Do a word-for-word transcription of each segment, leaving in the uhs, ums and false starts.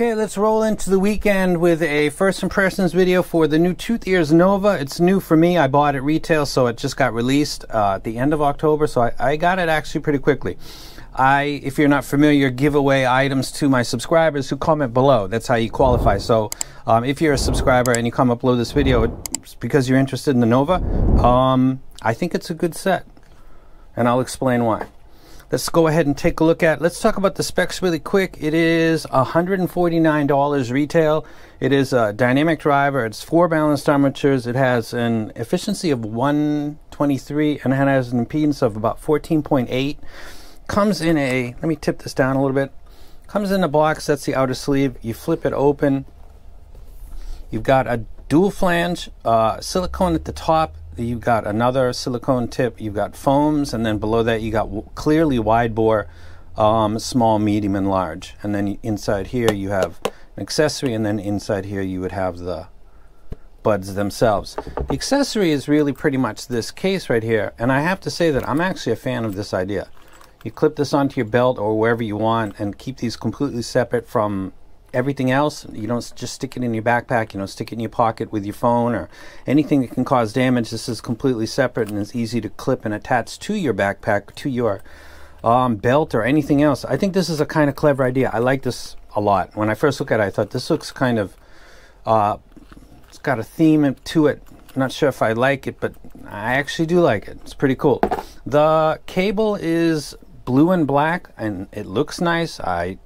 Okay, let's roll into the weekend with a first impressions video for the new Truthears Nova. It's new for me. I bought it retail, so it just got released uh, at the end of October, so I, I got it actually pretty quickly. I, if you're not familiar, give away items to my subscribers who comment below. That's how you qualify. So um, if you're a subscriber and you come upload this video it's because you're interested in the Nova, um, I think it's a good set, and I'll explain why. Let's go ahead and take a look at, let's talk about the specs really quick. It is one hundred forty-nine dollars retail. It is a dynamic driver. It's four balanced armatures. It has an efficiency of one twenty-three and it has an impedance of about fourteen point eight. Comes in a, let me tip this down a little bit. Comes in a box, that's the outer sleeve. You flip it open. You've got a dual flange, uh, silicone at the top. You've got another silicone tip, you've got foams, and then below that you got w clearly wide bore, um, small, medium, and large. And then inside here you have an accessory, and then inside here you would have the buds themselves. The accessory is really pretty much this case right here, and I have to say that I'm actually a fan of this idea. You clip this onto your belt or wherever you want and keep these completely separate from everything else. You don't just stick it in your backpack, you know, stick it in your pocket with your phone or anything that can cause damage. This is completely separate and is easy to clip and attach to your backpack, to your um, belt or anything else. I think this is a kind of clever idea. I like this a lot. When I first looked at it, I thought this looks kind of, uh, it's got a theme to it. I'm not sure if I like it, but I actually do like it. It's pretty cool. The cable is blue and black and it looks nice. I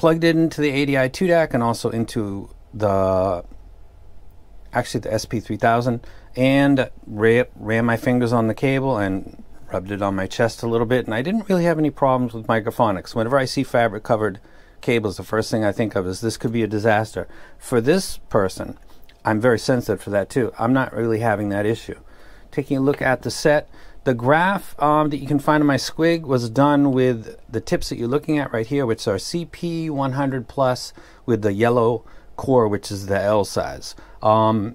plugged it into the A D I two D A C and also into the, actually the S P three thousand, and ra ran my fingers on the cable and rubbed it on my chest a little bit, and I didn't really have any problems with microphonics. Whenever I see fabric covered cables, the first thing I think of is this could be a disaster. For this person, I'm very sensitive for that too. I'm not really having that issue. Taking a look at the set, the graph um, that you can find in my squig was done with the tips that you're looking at right here, which are C P one hundred plus with the yellow core, which is the L size. Um,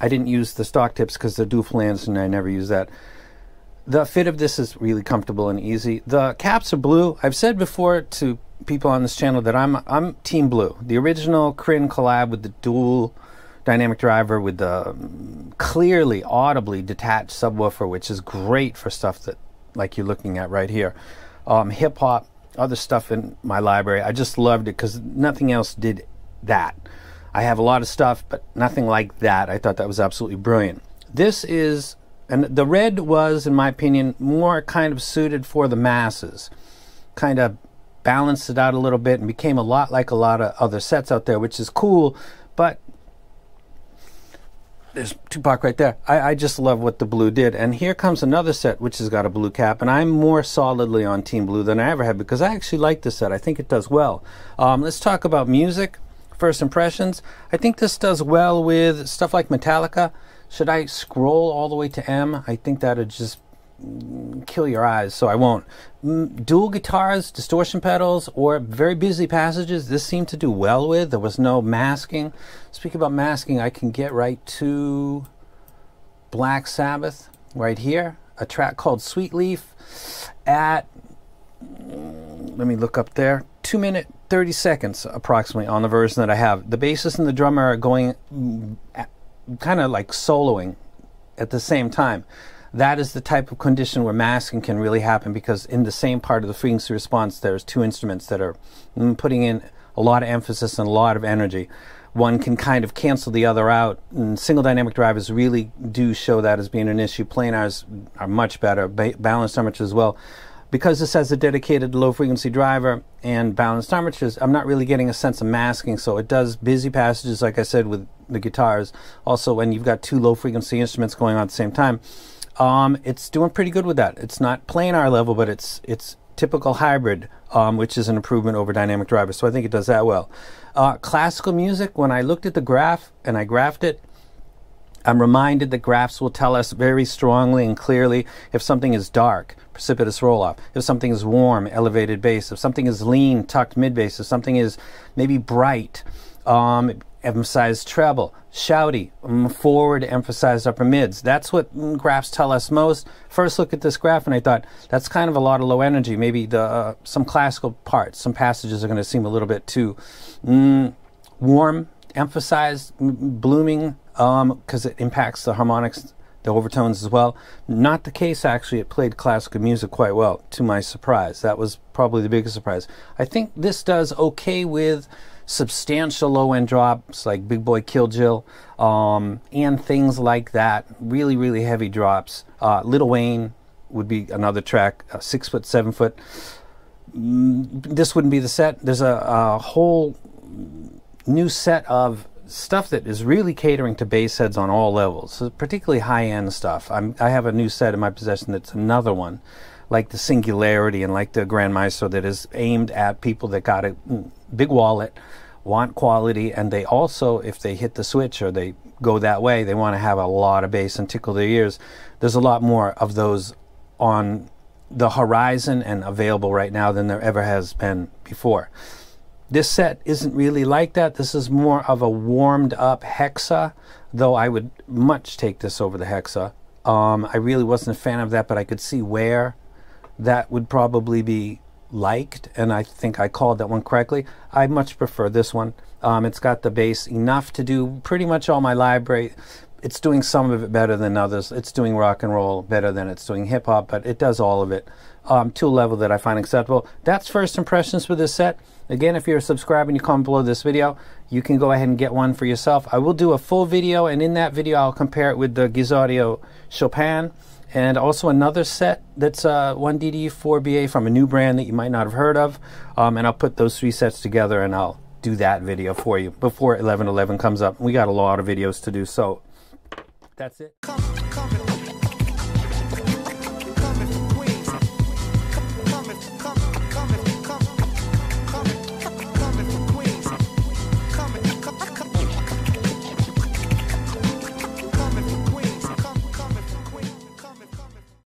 I didn't use the stock tips because they're dual flange and I never use that. The fit of this is really comfortable and easy. The caps are blue. I've said before to people on this channel that I'm, I'm team blue. The original Crin collab with the dual dynamic driver with the um, clearly audibly detached subwoofer, which is great for stuff that like you're looking at right here, um, hip hop, other stuff in my library. I just loved it because nothing else did that. I have a lot of stuff, but nothing like that. I thought that was absolutely brilliant. This is, and the red was, in my opinion, more kind of suited for the masses, kind of balanced it out a little bit and became a lot like a lot of other sets out there, which is cool, but there's Tupac right there. I, I just love what the blue did. And here comes another set which has got a blue cap, and I'm more solidly on team blue than I ever have because I actually like this set. I think it does well. Um, let's talk about music. First impressions. I think this does well with stuff like Metallica. Should I scroll all the way to M? I think that would just kill your eyes, so I won't. Dual guitars, distortion pedals, or very busy passages, this seemed to do well with. There was no masking. Speaking about masking, I can get right to Black Sabbath right here, a track called Sweet Leaf at, let me look up there, two minute thirty seconds approximately on the version that I have. The bassist and the drummer are going kind of like soloing at the same time. That is the type of condition where masking can really happen, because in the same part of the frequency response there's two instruments that are putting in a lot of emphasis and a lot of energy. One can kind of cancel the other out, and single dynamic drivers really do show that as being an issue. Planars are much better, ba balanced armatures as well. Because this has a dedicated low frequency driver and balanced armatures, I'm not really getting a sense of masking, so it does busy passages like I said with the guitars. Also when you've got two low frequency instruments going on at the same time, Um, it's doing pretty good with that. It's not planar level, but it's it's typical hybrid, um, which is an improvement over dynamic driver. So I think it does that well. Uh, classical music, when I looked at the graph and I graphed it, I'm reminded that graphs will tell us very strongly and clearly if something is dark, precipitous roll-off, if something is warm, elevated bass, if something is lean, tucked mid-bass, if something is maybe bright, um, emphasized treble, shouty, forward emphasized upper mids. That's what graphs tell us most. First look at this graph and I thought, that's kind of a lot of low energy. Maybe the uh, some classical parts, some passages are going to seem a little bit too mm, warm, emphasized, blooming, because um, it impacts the harmonics, the overtones as well. Not the case, actually. It played classical music quite well, to my surprise. That was probably the biggest surprise. I think this does okay with substantial low-end drops like Big Boy Kill Jill um, and things like that. Really, really heavy drops. Uh, Lil Wayne would be another track, uh, six foot, seven foot. Mm, this wouldn't be the set. There's a, a whole new set of stuff that is really catering to bass heads on all levels, so particularly high-end stuff. I'm, I have a new set in my possession that's another one, like the Singularity and like the Grand Maestro, that is aimed at people that got a big wallet, want quality, and they also, if they hit the switch or they go that way, they want to have a lot of bass and tickle their ears. There's a lot more of those on the horizon and available right now than there ever has been before. This set isn't really like that. This is more of a warmed up hexa, though I would much take this over the hexa. Um, I really wasn't a fan of that, but I could see where that would probably be liked, and I think I called that one correctly. I much prefer this one. Um, it's got the bass enough to do pretty much all my library. It's doing some of it better than others. It's doing rock and roll better than it's doing hip hop, but it does all of it um, to a level that I find acceptable. That's first impressions for this set. Again, if you're subscribing, you comment below this video, you can go ahead and get one for yourself. I will do a full video, and in that video, I'll compare it with the Gizaudio Chopin, and also another set that's uh, one D D four B A from a new brand that you might not have heard of. Um, and I'll put those three sets together, and I'll do that video for you before eleven eleven comes up. We got a lot of videos to do, so that's it.